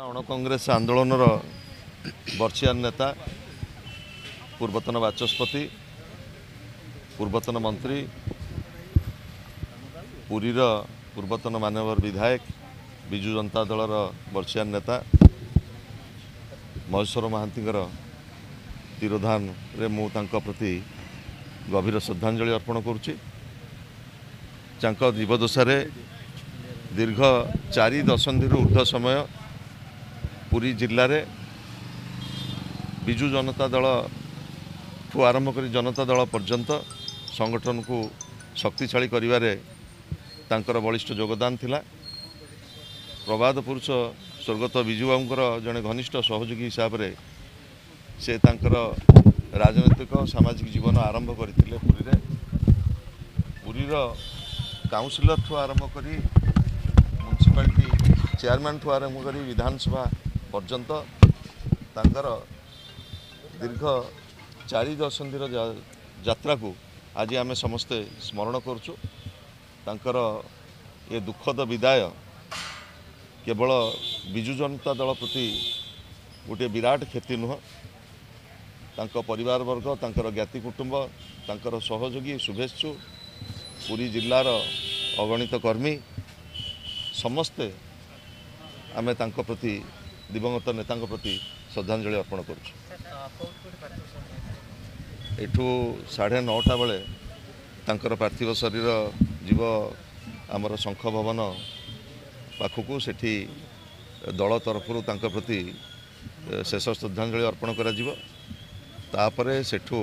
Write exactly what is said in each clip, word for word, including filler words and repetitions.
अणकंग्रेस आंदोलन वर्षीयान नेता पूर्वतन वाचस्पति पूर्वतन मंत्री पुरीर पूर्वतन मानवर विधायक बिजू जनता दल वर्षीयान नेता महेश्वर महांती तिरोधान रे मु तांका प्रति गभीर श्रद्धांजलि अर्पण करुछि। तांका जीवदशारे दीर्घ चारि दशंधि ऊर्ध्व समय पुरी जिल्ला रे बिजू जनता दल ठू आरंभ करी जनता दल पर्यंत संगठन को शक्तिशाली करिवारे तांकर बलिष्ठ योगदान थिला। प्रवाद पुरुष स्वर्गत बिजू बाबूंकर जने घनिष्ठ सहयोगी हिसाब रे से तांकर राजनीतिक सामाजिक जीवन आरंभ करथिले। पुरी रे पुरी रो काउंसिलर ठू आरंभ करी म्युनिसिपालिटी चेयरमैन ठू आरंभ करी विधानसभा पर्यंत तांकर दीर्घ चारि दशंधिर यात्रा को आज आम समस्ते स्मरण करछु। तांकर ये दुखद विदाय केवल बिजू जनता दल प्रति गोटे विराट क्षति नुह, तांकर परिवार वर्ग, तांकर ज्ञाति कुटुंब, तांकर सहयोगी शुभेच्छु, पुरी जिल्लार अगणित कर्मी समस्ते आम तांकर प्रति दिवंगत नेता प्रति श्रद्धांजलि अर्पण करुछु। एठू साढ़े नौटा बेले तांकर पार्थिव शरीर जीव आमर शंख भवन पाखकू सेठी दल तरफरु तांकर प्रति शेष श्रद्धांजलि अर्पण करा जीव। तापरे सेठू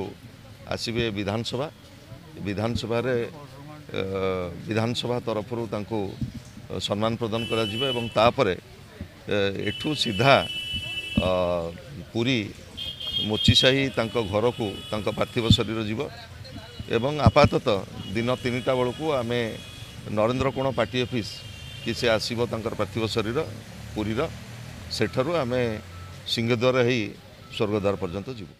आसीबे विधानसभा विधानसभा रे विधानसभा तरफरु तांकू सम्मान प्रदान करा जीव एवं तापरे एठू सीधा पुरी मोची साही तांका घर को तांका पार्थिव शरीर जीव एवं आपाततः दिन तीन टा बेलू को आमे नरेंद्र कोण पार्टी ऑफिस कि से आसीबो तांकर पार्थिव शरीर पुरीर सेठारु आमे सिंहद्वार ही स्वर्गद्वार पर्यंत जीव।